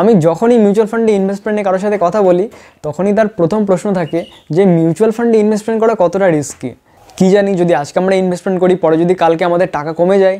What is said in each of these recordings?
আমি যখনই মিউচুয়াল ফান্ডে ইনভেস্টমেন্ট নিয়ে কারোর সাথে কথা বলি তখনই তার প্রথম প্রশ্ন থাকে যে মিউচুয়াল ফান্ডে ইনভেস্টমেন্ট করা কতটা রিস্কি। কী জানি যদি আজকে আমরা ইনভেস্টমেন্ট করি পরে যদি কালকে আমাদের টাকা কমে যায়।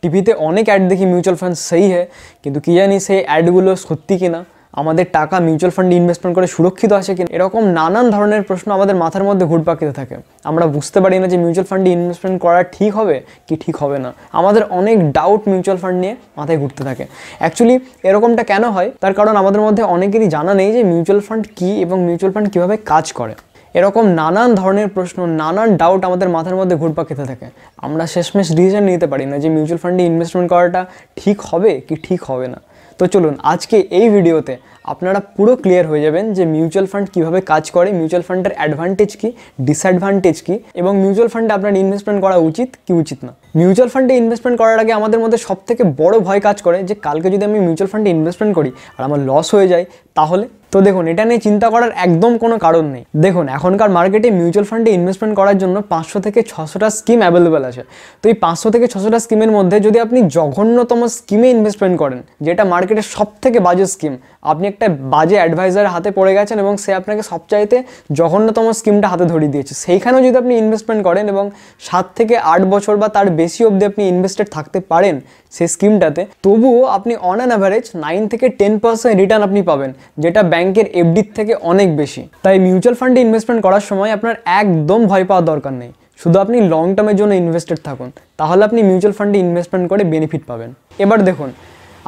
টিভিতে অনেক অ্যাড দেখি মিউচুয়াল ফান্ড সেই হ্যাঁ, কিন্তু কী জানি সেই অ্যাডগুলো সত্যি কিনা, আমাদের টাকা মিউচুয়াল ফান্ডে ইনভেস্টমেন্ট করে সুরক্ষিত আছে কিনা, এরকম নানান ধরনের প্রশ্ন আমাদের মাথার মধ্যে ঘুরপাক খেতে থাকে। আমরা বুঝতে পারি না যে মিউচুয়াল ফান্ডে ইনভেস্টমেন্ট করা ঠিক হবে কি ঠিক হবে না। আমাদের অনেক ডাউট মিউচুয়াল ফান্ড নিয়ে মাথায় ঘুরতে থাকে। অ্যাকচুয়ালি এরকমটা কেন হয়, তার কারণ আমাদের মধ্যে অনেকেরই জানা নেই যে মিউচুয়াল ফান্ড কী এবং মিউচুয়াল ফান্ড কীভাবে কাজ করে। এরকম নানান ধরনের প্রশ্ন, নানান ডাউট আমাদের মাথার মধ্যে ঘুরপাক খেতে থাকে। আমরা শেষমেশ ডিসিশন নিতে পারি না যে মিউচুয়াল ফান্ডে ইনভেস্টমেন্ট করাটা ঠিক হবে কি ঠিক হবে না। তো চলুন আজকে এই ভিডিওতে আপনারা পুরো ক্লিয়ার হয়ে যাবেন যে মিউচুয়াল ফান্ড কীভাবে কাজ করে, মিউচুয়াল ফান্ডের অ্যাডভান্টেজ কী, ডিসঅ্যাডভান্টেজ কী এবং মিউচুয়াল ফান্ডে আপনার ইনভেস্টমেন্ট করা উচিত কি উচিত না। মিউচুয়াল ফান্ডে ইনভেস্টমেন্ট করার আগে আমাদের মধ্যে সবথেকে বড় ভয় কাজ করে যে কালকে যদি আমি মিউচুয়াল ফান্ডে ইনভেস্টমেন্ট করি আর আমার লস হয়ে যায় তাহলে। তো দেখুন, এটা নিয়ে চিন্তা করার একদম কোনো কারণ নেই। দেখুন, এখনকার মার্কেটে মিউচুয়াল ফান্ডে ইনভেস্টমেন্ট করার জন্য 500 থেকে 600টা স্কিম অ্যাভেলেবেল আছে। তো এই 500 থেকে 600টা স্কিমের মধ্যে যদি আপনি জঘন্যতম স্কিমে ইনভেস্টমেন্ট করেন, যেটা মার্কেটের সবথেকে বাজে স্কিম, আপনি একটা বাজে অ্যাডভাইজারের হাতে পড়ে গেছেন এবং সে আপনাকে সবচাইতে জঘন্যতম স্কিমটা হাতে ধরিয়ে দিয়েছে, সেইখানেও যদি আপনি ইনভেস্টমেন্ট করেন এবং 7 থেকে 8 বছর বা তার বেশি অবধি আপনি ইনভেস্টেড থাকতে পারেন সেই স্কিমটাতে, তবুও আপনি অন অ্যান অ্যাভারেজ 9 থেকে 10% রিটার্ন আপনি পাবেন, যেটা ব্যাংকের এফডির থেকে অনেক বেশি। তাই মিউচুয়াল ফান্ডে ইনভেস্টমেন্ট করার সময় আপনার একদম ভয় পাওয়ার দরকার নেই। শুধু আপনি লং টার্মের জন্য ইনভেস্টেড থাকুন, তাহলে আপনি মিউচুয়াল ফান্ডে ইনভেস্টমেন্ট করে বেনিফিট পাবেন। এবার দেখুন,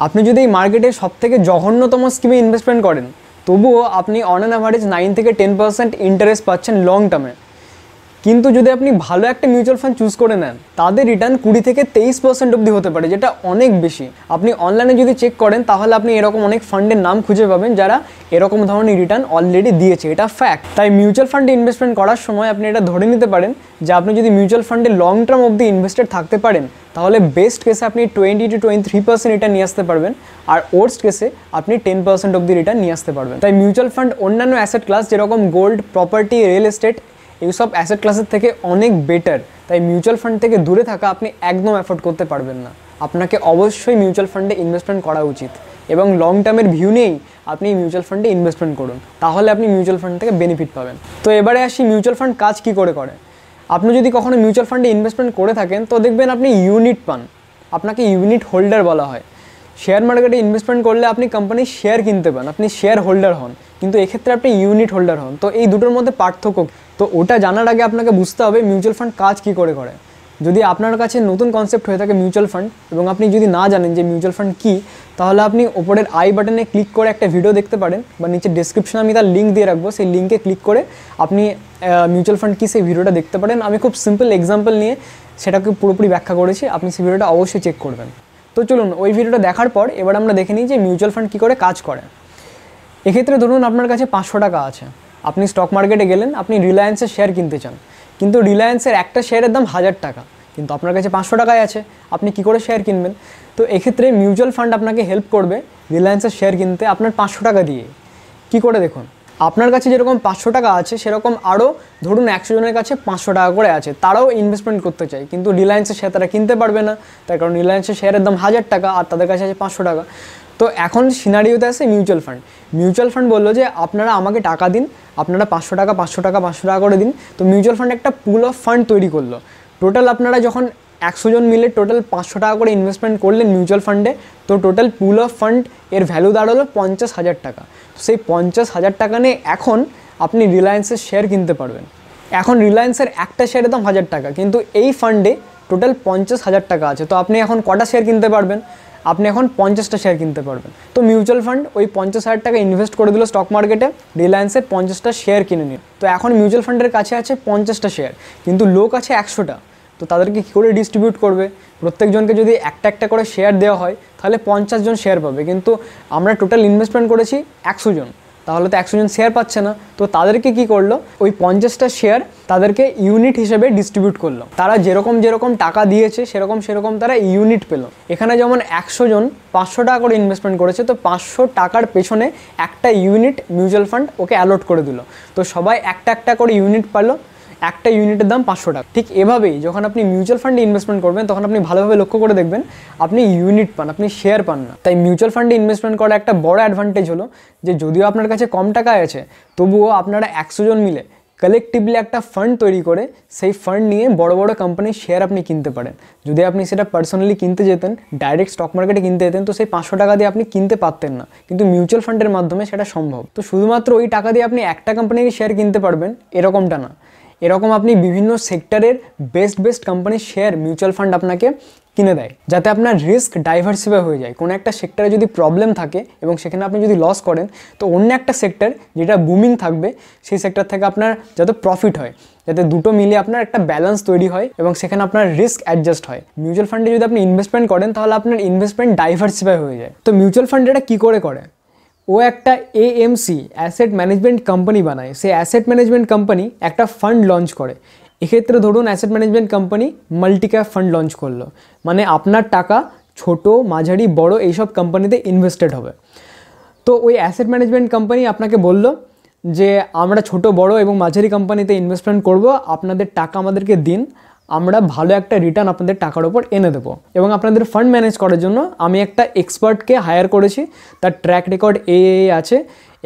আপনি যদি এই মার্কেটে সবথেকে জঘন্যতম স্কিমে ইনভেস্টমেন্ট করেন, তবুও আপনি অন অ্যান অ্যাভারেজ 9 থেকে 10% ইন্টারেস্ট পাচ্ছেন লং টার্মে। কিন্তু যদি আপনি ভালো একটা মিউচুয়াল ফান্ড চুজ করে নেন, তাদের রিটার্ন 20 থেকে 23% অবধি হতে পারে, যেটা অনেক বেশি। আপনি অনলাইনে যদি চেক করেন তাহলে আপনি এরকম অনেক ফান্ডের নাম খুঁজে পাবেন যারা এরকম ধরনের রিটার্ন অলরেডি দিয়েছে, এটা ফ্যাক্ট। তাই মিউচুয়াল ফান্ডে ইনভেস্টমেন্ট করার সময় আপনি এটা ধরে নিতে পারেন যে আপনি যদি মিউচুয়াল ফান্ডে লং টার্ম অবধি ইনভেস্টেড থাকতে পারেন, তাহলে বেস্ট কেসে আপনি 20 থেকে 23% রিটার্ন নিয়ে আসতে পারবেন, আর ওয়ার্স্ট কেসে আপনি 10% অবধি রিটার্ন নিয়ে আসতে পারবেন। তাই মিউচুয়াল ফান্ড অন্যান্য অ্যাসেট ক্লাস যেরকম গোল্ড, প্রপার্টি, রিয়েল এস্টেট, এইসব অ্যাসেট ক্লাসের থেকে অনেক বেটার। তাই মিউচুয়াল ফান্ড থেকে দূরে থাকা আপনি একদম অ্যাফোর্ড করতে পারবেন না। আপনাকে অবশ্যই মিউচুয়াল ফান্ডে ইনভেস্টমেন্ট করা উচিত এবং লং টার্মের ভিউ নিয়েই আপনি মিউচুয়াল ফান্ডে ইনভেস্টমেন্ট করুন, তাহলে আপনি মিউচুয়াল ফান্ড থেকে বেনিফিট পাবেন। তো এবারে আসি মিউচুয়াল ফান্ড কাজ কী করে করে। আপনি যদি কখনো মিউচুয়াল ফান্ডে ইনভেস্টমেন্ট করে থাকেন তো দেখবেন আপনি ইউনিট পান, আপনাকে ইউনিট হোল্ডার বলা হয়। শেয়ার মার্কেটে ইনভেস্টমেন্ট করলে আপনি কোম্পানির শেয়ার কিনতে পান, আপনি শেয়ার হোল্ডার হন, কিন্তু এক্ষেত্রে আপনি ইউনিট হোল্ডার হন। তো এই দুটোর মধ্যে পার্থক্য, তো ওটা জানার আগে আপনাকে বুঝতে হবে মিউচুয়াল ফান্ড কাজ কী করে করে। যদি আপনার কাছে নতুন কনসেপ্ট হয়ে থাকে মিউচুয়াল ফান্ড এবং আপনি যদি না জানেন যে মিউচুয়াল ফান্ড কী, তাহলে আপনি ওপরের আই বাটনে ক্লিক করে একটা ভিডিও দেখতে পারেন বা নিচে ডেসক্রিপশনে আমি তার লিঙ্ক দিয়ে রাখবো, সেই লিঙ্কে ক্লিক করে আপনি মিউচুয়াল ফান্ড কী সেই ভিডিওটা দেখতে পারেন। আমি খুব সিম্পল এক্সাম্পল নিয়ে সেটাকে পুরোপুরি ব্যাখ্যা করেছি, আপনি সেই ভিডিওটা অবশ্যই চেক করবেন। তো চলুন ওই ভিডিওটা দেখার পর এবার আমরা দেখে নিই যে মিউচুয়াল ফান্ড কী করে কাজ করে। এক্ষেত্রে ধরুন আপনার কাছে 500 টাকা আছে, আপনি স্টক মার্কেটে গেলেন, আপনি রিলায়েন্সের শেয়ার কিনতে চান, কিন্তু রিলায়েন্সের একটা শেয়ারের দাম 1000 টাকা, কিন্তু আপনার কাছে 500 টাকায় আছে, আপনি কী করে শেয়ার কিনবেন? তো এক্ষেত্রে মিউচুয়াল ফান্ড আপনাকে হেল্প করবে রিলায়েন্সের শেয়ার কিনতে আপনার 500 টাকা দিয়ে। কী করে দেখুন, আপনার কাছে যেরকম 500 টাকা আছে সেরকম আরও ধরুন 100 জনের কাছে 500 টাকা করে আছে, তারাও ইনভেস্টমেন্ট করতে চায়, কিন্তু রিলায়েন্সের শেয়ার তারা কিনতে পারবে না, তার কারণ রিলায়েন্সের শেয়ারের দাম 1000 টাকা আর তাদের কাছে আছে 500 টাকা। তো এখন সিনারিওতে আছে মিউচুয়াল ফান্ড। মিউচুয়াল ফান্ড বললো যে আপনারা আমাকে টাকা দিন, আপনারা 500 টাকা 500 টাকা 500 টাকা করে দিন। তো মিউচুয়াল ফান্ড একটা পুল অফ ফান্ড তৈরি করলো। টোটাল আপনারা যখন 100 জন মিলে টোটাল 500 টাকা করে ইনভেস্টমেন্ট করলেন মিউচুয়াল ফান্ডে, তো টোটাল পুল অফ ফান্ড এর ভ্যালু দাঁড়ালো 50,000 টাকা। সেই 50,000 টাকা নিয়ে এখন আপনি রিলায়েন্সের শেয়ার কিনতে পারবেন। এখন রিলায়েন্সের একটা শেয়ারের দাম 1000 টাকা, কিন্তু এই ফান্ডে টোটাল 50,000 টাকা আছে। তো আপনি এখন কটা শেয়ার কিনতে পারবেন? আপনি এখন 50টা শেয়ার কিনতে পারবেন। তো মিউচুয়াল ফান্ড ওই 50,000 টাকা ইনভেস্ট করে দিল স্টক মার্কেটে, রিলায়েন্সের 50টা শেয়ার কিনে নিল। তো এখন মিউচুয়াল ফান্ডের কাছে আছে 50টা শেয়ার, কিন্তু লোক আছে 100টা। তো তাদেরকে কী করে ডিস্ট্রিবিউট করবে? প্রত্যেকজনকে যদি একটা একটা করে শেয়ার দেওয়া হয় তাহলে 50 জন শেয়ার পাবে, কিন্তু আমরা টোটাল ইনভেস্টমেন্ট করেছি 100 জন, তাহলে তো 100 জন শেয়ার পাচ্ছে না। তো তাদেরকে কি করলো, ওই 50টা শেয়ার তাদেরকে ইউনিট হিসেবে ডিস্ট্রিবিউট করলো। তারা যেরকম যেরকম টাকা দিয়েছে সেরকম সেরকম তারা ইউনিট পেল। এখানে যেমন 100 জন 500 টাকা করে ইনভেস্টমেন্ট করেছে, তো 500 টাকার পেছনে একটা ইউনিট মিউচুয়াল ফান্ড ওকে অ্যালট করে দিল। তো সবাই একটা একটা করে ইউনিট পেল। একটা ইউনিটের দাম 500 টাকা। ঠিক এভাবেই যখন আপনি মিউচুয়াল ফান্ডে ইনভেস্টমেন্ট করবেন তখন আপনি ভালোভাবে লক্ষ্য করে দেখবেন আপনি ইউনিট পান, আপনি শেয়ার পান না। তাই মিউচুয়াল ফান্ডে ইনভেস্টমেন্ট করার একটা বড় অ্যাডভান্টেজ হলো যে যদিও আপনার কাছে কম টাকা আছে তবুও আপনারা 100 জন মিলে কালেক্টিভলি একটা ফান্ড তৈরি করে সেই ফান্ড নিয়ে বড় বড় কোম্পানির শেয়ার আপনি কিনতে পারেন। যদি আপনি সেটা পার্সোনালি কিনতে যেতেন, ডাইরেক্ট স্টক মার্কেটে কিনতে যেতেন, তো সেই 500 টাকা দিয়ে আপনি কিনতে পারতেন না, কিন্তু মিউচুয়াল ফান্ডের মাধ্যমে সেটা সম্ভব। তো শুধুমাত্র ওই টাকা দিয়ে আপনি একটা কোম্পানির শেয়ার কিনতে পারবেন এরকমটা না, এরকম আপনি বিভিন্ন সেক্টরের বেস্ট কোম্পানির শেয়ার মিউচুয়াল ফান্ড আপনাকে কিনে দেয়, যাতে আপনার রিস্ক ডাইভার্সিফাই হয়ে যায়। কোনো একটা সেক্টরে যদি প্রবলেম থাকে এবং সেখানে আপনি যদি লস করেন, তো অন্য একটা সেক্টর যেটা বুমিং থাকবে সেই সেক্টর থেকে আপনার যাতে প্রফিট হয়, যাতে দুটো মিলে আপনার একটা ব্যালেন্স তৈরি হয় এবং সেখানে আপনার রিস্ক অ্যাডজাস্ট হয়। মিউচুয়াল ফান্ডে যদি আপনি ইনভেস্টমেন্ট করেন তাহলে আপনার ইনভেস্টমেন্ট ডাইভার্সিফাই হয়ে যায়। তো মিউচুয়াল ফান্ড এটা কী করে? ও একটা AMC অ্যাসেট ম্যানেজমেন্ট কোম্পানি বানায়। সেই অ্যাসেট ম্যানেজমেন্ট কোম্পানি একটা ফান্ড লঞ্চ করে। এক্ষেত্রে ধরুন asset management company multicap fund launch করলো, মানে আপনার টাকা ছোট, মাঝারি, বড় এইসব কোম্পানিতে ইনভেস্টেড হবে। তো ওই অ্যাসেট ম্যানেজমেন্ট কোম্পানি আপনাকে বলল যে আমরা ছোট, বড় এবং মাঝারি কোম্পানিতে ইনভেস্টমেন্ট করব, আপনাদের টাকা আমাদেরকে দিন, আমরা ভালো একটা রিটার্ন আপনাদের টাকার ওপর এনে দেবো। এবং আপনাদের ফান্ড ম্যানেজ করার জন্য আমি একটা এক্সপার্টকে হায়ার করেছি, তার ট্র্যাক রেকর্ড এই আছে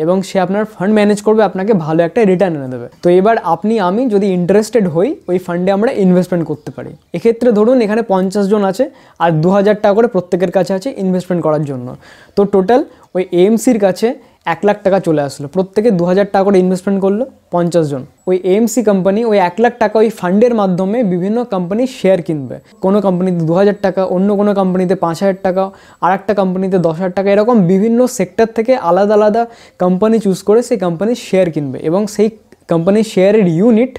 এবং সে আপনার ফান্ড ম্যানেজ করবে, আপনাকে ভালো একটা রিটার্ন এনে দেবে। তো এবার আপনি আমি যদি ইন্টারেস্টেড হই ওই ফান্ডে আমরা ইনভেস্টমেন্ট করতে পারি। এক্ষেত্রে ধরুন এখানে 50 জন আছে আর 2000 টাকা করে প্রত্যেকের কাছে আছে ইনভেস্টমেন্ট করার জন্য। তো টোটাল ওই AMCর কাছে 1 লাখ টাকা চলে আসলো, প্রত্যেকে 2000 টাকা করে ইনভেস্টমেন্ট করলো 50 জন। ওই AMC কোম্পানি ওই 1 লাখ টাকা ওই ফান্ডের মাধ্যমে বিভিন্ন কোম্পানির শেয়ার কিনবে। কোনো কোম্পানিতে 2000 টাকা, অন্য কোনো কোম্পানিতে 5000 টাকা, আর একটা কোম্পানিতে 10,000 টাকা, এরকম বিভিন্ন সেক্টর থেকে আলাদা আলাদা কোম্পানি চুজ করে সেই কোম্পানির শেয়ার কিনবে এবং সেই কোম্পানির শেয়ারের ইউনিট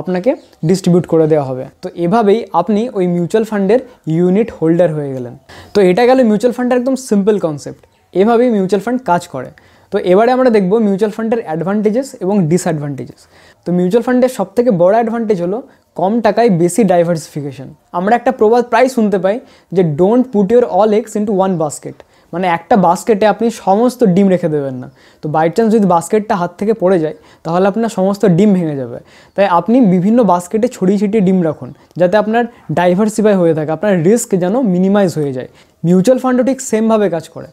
আপনাকে ডিস্ট্রিবিউট করে দেওয়া হবে। তো এভাবেই আপনি ওই মিউচুয়াল ফান্ডের ইউনিট হোল্ডার হয়ে গেলেন। তো এটা গেল মিউচুয়াল ফান্ডের একদম সিম্পল কনসেপ্ট, এভাবেই মিউচুয়াল ফান্ড কাজ করে। তো এবারে আমরা দেখব মিউচুয়াল ফান্ডের অ্যাডভান্টেজেস এবং ডিসঅ্যাডভান্টেজেস। তো মিউচুয়াল ফান্ডের সবথেকে বড় অ্যাডভান্টেজ হলো কম টাকায় বেশি ডাইভার্সিফিকেশন। আমরা একটা প্রবাদ প্রায় শুনতে পাই যে don't put your all eggs into one basket, মানে একটা বাস্কেটে আপনি সমস্ত ডিম রেখে দেবেন না। তো বাই চান্স যদি বাস্কেটটা হাত থেকে পড়ে যায় তাহলে আপনার সমস্ত ডিম ভেঙে যাবে। তাই আপনি বিভিন্ন বাস্কেটে ছড়িয়ে ছিটিয়ে ডিম রাখুন, যাতে আপনার ডাইভার্সিফাই হয়ে থাকে, আপনার রিস্ক যেন মিনিমাইজ হয়ে যায়। মিউচুয়াল ফান্ডও ঠিক সেমভাবে কাজ করে।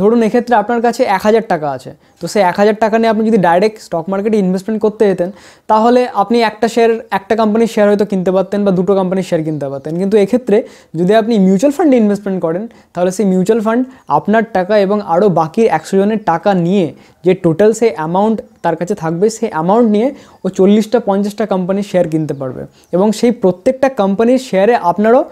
ধরুন এক্ষেত্রে আপনার কাছে 1000 টাকা আছে, তো সেই 1000 টাকা নিয়ে আপনি যদি ডাইরেক্ট স্টক মার্কেটে ইনভেস্টমেন্ট করতে যেতেন তাহলে আপনি একটা কোম্পানির শেয়ার হয়তো কিনতে পারতেন বা দুটো কোম্পানির শেয়ার কিনতে পারতেন। কিন্তু এক্ষেত্রে যদি আপনি মিউচুয়াল ফান্ডে ইনভেস্টমেন্ট করেন তাহলে সেই মিউচুয়াল ফান্ড আপনার টাকা এবং আরও বাকি 100 জনের টাকা নিয়ে যে টোটাল সেই অ্যামাউন্ট তার কাছে থাকবে, সেই অ্যামাউন্ট নিয়ে ও 40-50টা কোম্পানির শেয়ার কিনতে পারবে এবং সেই প্রত্যেকটা কোম্পানির শেয়ারে আপনারও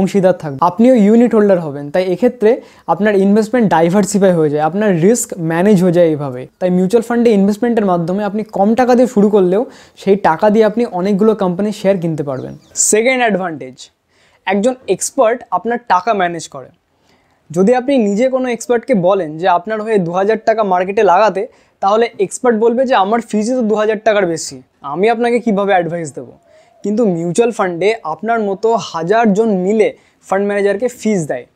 অংশীদার থাকবে, আপনিও ইউনিট হোল্ডার হবেন। তাই এক্ষেত্রে আপনার ইনভেস্টমেন্ট ডাইভার্সিফাই হয়ে যায়, আপনার রিস্ক ম্যানেজ হয়ে যায় এইভাবে। তাই মিউচুয়াল ফান্ডে ইনভেস্টমেন্টের মাধ্যমে আপনি কম টাকা দিয়ে শুরু করলেও সেই টাকা দিয়ে আপনি অনেকগুলো কোম্পানির শেয়ার কিনতে পারবেন। সেকেন্ড অ্যাডভান্টেজ, একজন এক্সপার্ট আপনার টাকা ম্যানেজ করে। যদি আপনি নিজে কোনো এক্সপার্টকে বলেন যে আপনার হয়ে 2000 টাকা মার্কেটে লাগাতে, তাহলে এক্সপার্ট বলবে যে আমার ফিজই তো 2000 টাকার বেশি, আমি আপনাকে কীভাবে অ্যাডভাইস দেবো। কিন্তু মিউচুয়াল ফান্ডে আপনার মতো 1000 জন মিলে ফান্ড ম্যানেজারকে ফিজ দেয়,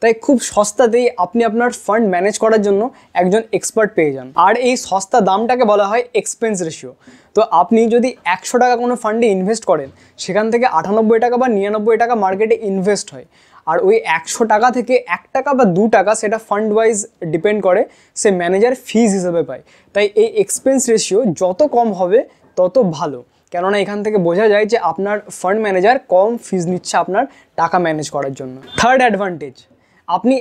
তাই খুব সস্তাতেই আপনি আপনার ফান্ড ম্যানেজ করার জন্য একজন এক্সপার্ট পেয়ে যান। আর এই সস্তা দামটাকে বলা হয় এক্সপেন্স রেশিও। তো আপনি যদি 100 টাকা কোনো ফান্ডে ইনভেস্ট করেন, সেখান থেকে 98 টাকা বা 99 টাকা মার্কেটে ইনভেস্ট হয়, আর ওই 100 টাকা থেকে 1 টাকা বা 2 টাকা সেটা ফান্ড ওয়াইজ ডিপেন্ড করে, সে ম্যানেজার ফিজ হিসেবে পায়। তাই এই এক্সপেন্স রেশিও যত কম হবে তত ভালো, কেননা এখান থেকে বোঝা যায় যে আপনার ফান্ড ম্যানেজার কম ফিজ নিচ্ছে আপনার টাকা ম্যানেজ করার জন্য। থার্ড অ্যাডভান্টেজ, আপনি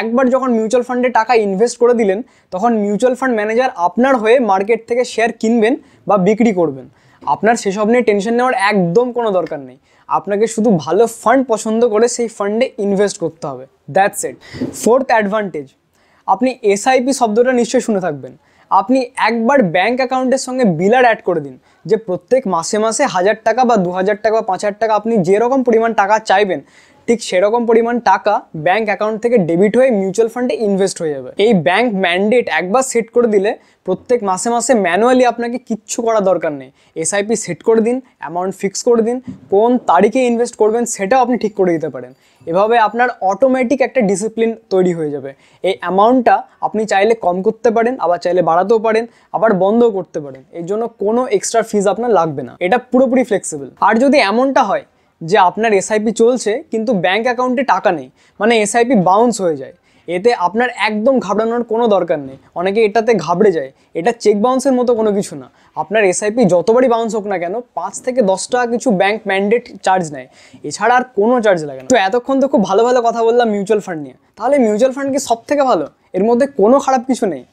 একবার যখন মিউচুয়াল ফান্ডে টাকা ইনভেস্ট করে দিলেন, তখন মিউচুয়াল ফান্ড ম্যানেজার আপনার হয়ে মার্কেট থেকে শেয়ার কিনবেন বা বিক্রি করবেন। আপনার সেসব নিয়ে টেনশন নেওয়ার একদম কোনো দরকার নেই, আপনাকে শুধু ভালো ফান্ড পছন্দ করে সেই ফান্ডে ইনভেস্ট করতে হবে, দ্যাটস ইট। ফোর্থ অ্যাডভান্টেজ, আপনি SIP শব্দটা নিশ্চয়ই শুনে থাকবেন। আপনি একবার ব্যাঙ্ক অ্যাকাউন্টের সঙ্গে বিলার অ্যাড করে দিন, যে প্রত্যেক মাসে 1000 টাকা বা 2000 টাকা বা 5000 টাকা আপনি যেরকম পরিমাণ টাকা চাইবেন ঠিক সেরকম পরিমাণ টাকা ব্যাংক অ্যাকাউন্ট থেকে ডেবিট হয়ে মিউচুয়াল ফান্ডে ইনভেস্ট হয়ে যাবে। এই ব্যাংক ম্যান্ডেট একবার সেট করে দিলে প্রত্যেক মাসে মাসে ম্যানুয়ালি আপনাকে কিচ্ছু করা দরকার নেই। এসআইপি সেট করে দিন, অ্যামাউন্ট ফিক্স করে দিন, কোন তারিখে ইনভেস্ট করবেন সেটাও আপনি ঠিক করে দিতে পারেন। এভাবে আপনার অটোমেটিক একটা ডিসিপ্লিন তৈরি হয়ে যাবে। এই অ্যামাউন্টটা আপনি চাইলে কম করতে পারেন, আবার চাইলে বাড়াতেও পারেন, আবার বন্ধও করতে পারেন। এর জন্য কোনো এক্সট্রা ফিজ আপনার লাগবে না, এটা পুরোপুরি ফ্লেক্সিবল। আর যদি এমনটা হয় যে আপনার এসআইপি চলছে কিন্তু ব্যাঙ্ক অ্যাকাউন্টে টাকা নেই, মানে এসআইপি বাউন্স হয়ে যায়, এতে আপনার একদম ঘাবড়ানোর কোনো দরকার নেই। অনেকে এটাতে ঘাবড়ে যায়, এটা চেক বাউন্সের মতো কোনো কিছু না। আপনার এসআইপি যতবারই বাউন্স হোক না কেন 5 থেকে 10 টাকা কিছু ব্যাঙ্ক ম্যান্ডেট চার্জ নেয়, এছাড়া আর কোনো চার্জ লাগে না। তো এতক্ষণ তো খুব ভালো ভালো কথা বললাম মিউচুয়াল ফান্ড নিয়ে, তাহলে মিউচুয়াল ফান্ড কি সব থেকে ভালো? এর মধ্যে কোনো খারাপ কিছু নেই?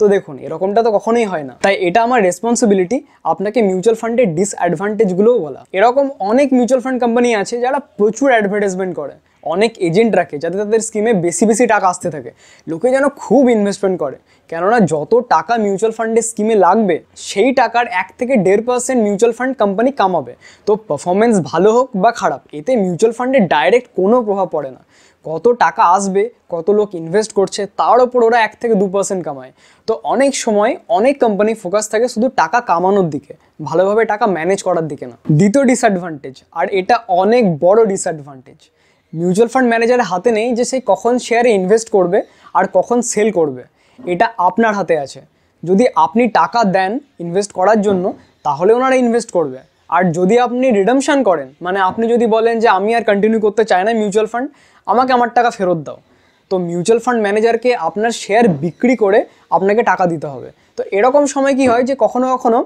তো দেখুন, এরকমটা তো কখনোই হয় না, তাই এটা আমার রেসপন্সিবিলিটি আপনাকে মিউচুয়াল ফান্ডের ডিসঅ্যাডভান্টেজগুলোও বলা। এরকম অনেক মিউচুয়াল ফান্ড কোম্পানি আছে যারা প্রচুর অ্যাডভার্টাইজমেন্ট করে, অনেক এজেন্ট রাখে যাতে তাদের স্কিমে বেশি বেশি টাকা আসতে থাকে, লোকে যেন খুব ইনভেস্টমেন্ট করে। কেননা যত টাকা মিউচুয়াল ফান্ডের স্কিমে লাগবে সেই টাকার 1 থেকে 1.5% মিউচুয়াল ফান্ড কোম্পানি কামাবে। তো পারফরমেন্স ভালো হোক বা খারাপ, এতে মিউচুয়াল ফান্ডের ডাইরেক্ট কোনো প্রভাব পড়ে না। কত টাকা আসবে, কত লোক ইনভেস্ট করছে তার ওপর ওরা 1 থেকে 2% কামায়। তো অনেক সময় অনেক কোম্পানি ফোকাস থাকে শুধু টাকা কামানোর দিকে, ভালোভাবে টাকা ম্যানেজ করার দিকে না। দ্বিতীয় ডিসঅ্যাডভান্টেজ, আর এটা অনেক বড় ডিসঅ্যাডভান্টেজ, মিউচুয়াল ফান্ড ম্যানেজারের হাতে নেই যে সে কখন শেয়ারে ইনভেস্ট করবে আর কখন সেল করবে, এটা আপনার হাতে আছে। যদি আপনি টাকা দেন ইনভেস্ট করার জন্য তাহলে ওনারা ইনভেস্ট করবে, আর যদি আপনি রিডাম্পশন করেন, মানে আপনি যদি বলেন যে আমি আর কন্টিনিউ করতে চাই না মিউচুয়াল ফান্ড, আমাকে আমার টাকা ফেরত দাও, তো মিউচুয়াল ফান্ড ম্যানেজারকে আপনার শেয়ার বিক্রি করে আপনাকে টাকা দিতে হবে। তো এরকম সময় কি হয় যে কখনো কখনো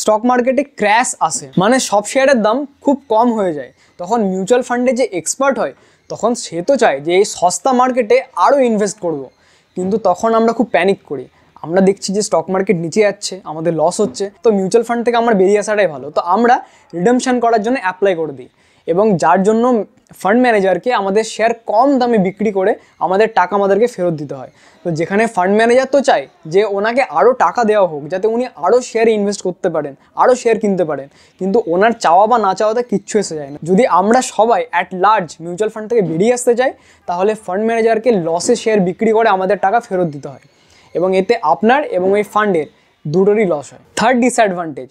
স্টক মার্কেটে ক্র্যাশ আসে, মানে সব শেয়ারের দাম খুব কম হয়ে যায়। তখন মিউচুয়াল ফান্ডে যে এক্সপার্ট হয় তখন সে তো চায় যে এই সস্তা মার্কেটে আরও ইনভেস্ট করব, কিন্তু তখন আমরা খুব প্যানিক করি, আমরা দেখছি যে স্টক মার্কেট নিচে যাচ্ছে, আমাদের লস হচ্ছে, তো মিউচুয়াল ফান্ড থেকে আমার বেরিয়ে আসাটাই ভালো। তো আমরা রিডেম্পশন করার জন্য অ্যাপ্লাই করে দিই, এবং যার জন্য ফান্ড ম্যানেজারকে আমাদের শেয়ার কম দামে বিক্রি করে আমাদের টাকা আমাদেরকে ফেরত দিতে হয়। তো যেখানে ফান্ড ম্যানেজার তো চায় যে ওনাকে আরও টাকা দেওয়া হোক যাতে উনি আরও শেয়ারে ইনভেস্ট করতে পারেন, আরও শেয়ার কিনতে পারেন, কিন্তু ওনার চাওয়া বা না চাওয়াতে কিচ্ছু এসে যায় না। যদি আমরা সবাই অ্যাট লার্জ মিউচুয়াল ফান্ড থেকে বেরিয়ে আসতে চাই তাহলে ফান্ড ম্যানেজারকে লসে শেয়ার বিক্রি করে আমাদের টাকা ফেরত দিতে হয়, এবং এতে আপনার এবং ওই ফান্ডের দুটোরই লস হয়। থার্ড ডিসঅ্যাডভান্টেজ,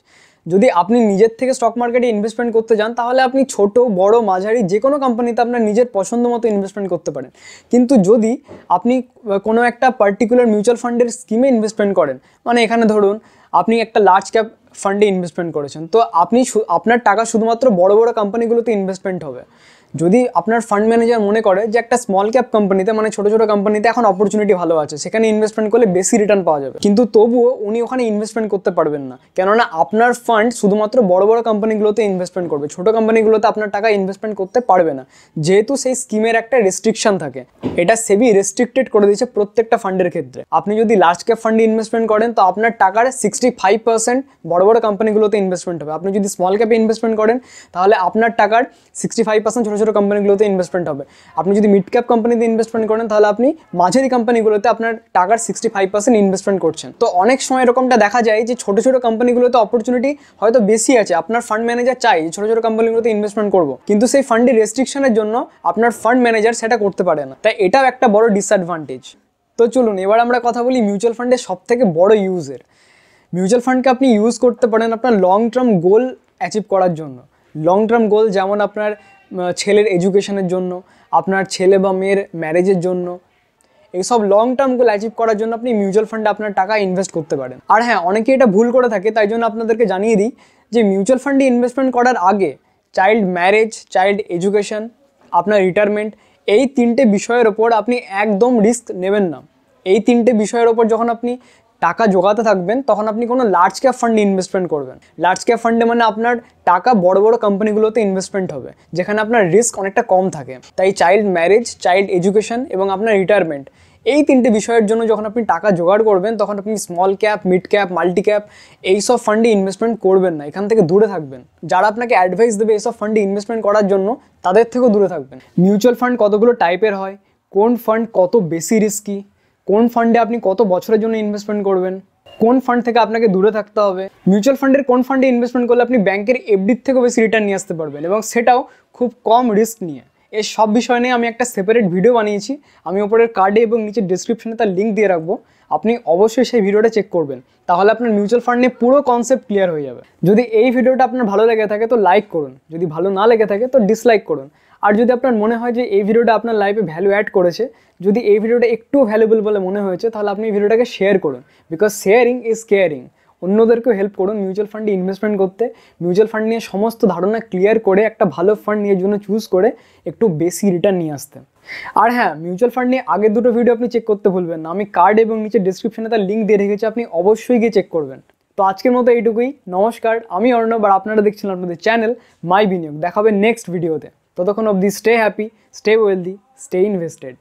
যদি আপনি নিজের থেকে স্টক মার্কেটে ইনভেস্টমেন্ট করতে যান তাহলে আপনি ছোট বড় মাঝারি যে কোনো কোম্পানিতে আপনার নিজের পছন্দ মতো ইনভেস্টমেন্ট করতে পারেন, কিন্তু যদি আপনি কোনো একটা পার্টিকুলার মিউচুয়াল ফান্ডের স্কিমে ইনভেস্টমেন্ট করেন, মানে এখানে ধরুন আপনি একটা লার্জ ক্যাপ ফান্ডে ইনভেস্টমেন্ট করেছেন, তো আপনি আপনার টাকা শুধুমাত্র বড় বড় কোম্পানিগুলোতে ইনভেস্টমেন্ট হবে। যদি আপনার ফান্ড ম্যানেজার মনে করে যে একটা স্মল ক্যাপ কোম্পানিতে, মানে ছোটো ছোটো কোম্পানিতে এখন অপরচুনিটি ভালো আছে, সেখানে ইনভেস্টমেন্ট করলে বেশি রিটার্ন পাওয়া যাবে, কিন্তু তবুও উনি ওখানে ইনভেস্টমেন্ট করতে পারবেন না, কেননা আপনার ফান্ড শুধুমাত্র বড় বড় কোম্পানিগুলোতে ইনভেস্টমেন্ট করবে, ছোটো কোম্পানিগুলোতে আপনার টাকা ইনভেস্টমেন্ট করতে পারবে না, যেহেতু সেই স্কিমের একটা রেস্ট্রিকশন থাকে। এটা সেবি রেস্ট্রিক্টেড করে দিয়েছে প্রত্যেকটা ফান্ডের ক্ষেত্রে। আপনি যদি লার্জ ক্যাপ ফান্ডে ইনভেস্টমেন্ট করেন তো আপনার টাকার 65% বড় বড় কোম্পানিগুলোতে ইনভেস্টমেন্ট হবে, আপনি যদি স্মল ক্যাপে ইনভেস্টমেন্ট করেন তাহলে আপনার টাকার 65% ছোটো ছোটো কোম্পানিগুলোতে ইনভেস্টমেন্ট হবে, আপনি যদি মিড ক্যাপ কোম্পানিতে ইনভেস্টমেন্ট করেন তাহলে আপনি মাঝারি কোম্পানিগুলোতে আপনার টাকার 65% ইনভেস্টমেন্ট করছেন। তো অনেক সময় এরকমটা দেখা যায় যে ছোটো ছোটো কোম্পানিগুলোতে অপরচুনিটি হয়তো বেশি আছে, আপনার ফান্ড ম্যানেজার চাই যে ছোটো ছোটো কোম্পানিগুলোতে ইনভেস্টমেন্ট করবো, কিন্তু সেই ফান্ডের রেস্ট্রিকশনের জন্য আপনার ফান্ড ম্যানেজার সেটা করতে পারে না, তাই এটাও একটা বড় ডিসঅ্যাডভান্টেজ। তো চলুন এবার আমরা কথা বলি মিউচুয়াল ফান্ডের সবথেকে বড় ইউজের। মিউচুয়াল ফান্ডকে আপনি ইউজ করতে পারেন আপনার লং টার্ম গোল অ্যাচিভ করার জন্য। লং টার্ম গোল যেমন আপনার ছেলের এডুকেশনের জন্য, আপনার ছেলে বা মেয়ের ম্যারেজের জন্য, এইসব লং টার্মগুলো অ্যাচিভ করার জন্য আপনি মিউচুয়াল ফান্ডে আপনার টাকা ইনভেস্ট করতে পারেন। আর হ্যাঁ, অনেকে এটা ভুল করে থাকে, তাই জন্য আপনাদেরকে জানিয়ে দিই যে মিউচুয়াল ফান্ডে ইনভেস্টমেন্ট করার আগে চাইল্ড ম্যারেজ, চাইল্ড এডুকেশন, আপনার রিটায়ারমেন্ট, এই 3টে বিষয়ের ওপর আপনি একদম রিস্ক নেবেন না। এই 3টে বিষয়ের ওপর যখন আপনি টাকা জোগাতে থাকবেন তখন আপনি কোনো লার্জ ক্যাপ ফান্ডে ইনভেস্টমেন্ট করবেন। লার্জ ক্যাপ ফান্ডে মানে আপনার টাকা বড় বড় কোম্পানিগুলোতে ইনভেস্টমেন্ট হবে, যেখানে আপনার রিস্ক অনেকটা কম থাকে। তাই চাইল্ড ম্যারেজ, চাইল্ড এডুকেশন এবং আপনার রিটায়ারমেন্ট, এই 3টে বিষয়ের জন্য যখন আপনি টাকা জোগাড় করবেন তখন আপনি small cap, mid cap, multi cap এইসব ফান্ডে ইনভেস্টমেন্ট করবেন না, এখান থেকে দূরে থাকবেন। যারা আপনাকে অ্যাডভাইস দেবে এইসব ফান্ডে ইনভেস্টমেন্ট করার জন্য তাদের থেকেও দূরে থাকবেন। মিউচুয়াল ফান্ড কতগুলো টাইপের হয়, কোন ফান্ড কত বেশি রিস্কি, কোন ফান্ডে আপনি কত বছরের জন্য ইনভেস্টমেন্ট করবেন, কোন ফান্ড থেকে আপনাকে দূরে থাকতে হবে, মিউচুয়াল ফান্ডের কোন ফান্ডে ইনভেস্টমেন্ট করলে আপনি ব্যাংকের এফডির থেকেও বেশি রিটার্ন নিয়ে আসতে পারবেন এবং সেটাও খুব কম রিস্ক নিয়ে, এই সব বিষয় নিয়ে আমি একটা সেপারেট ভিডিও বানিয়েছি, আমি উপরের কার্ডে এবং নিচে ডেসক্রিপশনে তার লিঙ্ক দিয়ে রাখবো, আপনি অবশ্যই সেই ভিডিওটা চেক করবেন, তাহলে আপনার মিউচুয়াল ফান্ড নিয়ে পুরো কনসেপ্ট ক্লিয়ার হয়ে যাবে। যদি এই ভিডিওটা আপনার ভালো লেগে থাকে তো লাইক করুন, যদি ভালো না লেগে থাকে তো ডিসলাইক করুন। আর যদি আপনার মনে হয় যে এই ভিডিওটা আপনার লাইফে ভ্যালু অ্যাড করেছে, যদি এই ভিডিওটা একটু ভ্যালুয়েবল বলে মনে হয়েছে তাহলে আপনি এই ভিডিওটাকে শেয়ার করুন, বিকজ শেয়ারিং ইজ কেয়ারিং। অন্যদেরকেও হেল্প করুন মিউচুয়াল ফান্ডে ইনভেস্টমেন্ট করতে, মিউচুয়াল ফান্ড নিয়ে সমস্ত ধারণা ক্লিয়ার করে একটা ভালো ফান্ড নিয়ে জন্য চুজ করে একটু বেশি রিটার্ন নিয়ে আসতে। আর হ্যাঁ, মিউচুয়াল ফান্ড নিয়ে আগের দুটো ভিডিও আপনি চেক করতে ভুলবেন না, আমি কার্ড এবং নিচে ডিসক্রিপশনে তার লিঙ্ক দিয়ে রেখেছি, আপনি অবশ্যই গিয়ে চেক করবেন। তো আজকের মতো এইটুকুই, নমস্কার, আমি অর্ণব, আর আপনারা দেখছিলেন আপনাদের চ্যানেল মাই বিনিয়োগ। দেখা হবে নেক্সট ভিডিওতে, ততক্ষণ অবধি stay happy, stay wealthy, stay invested.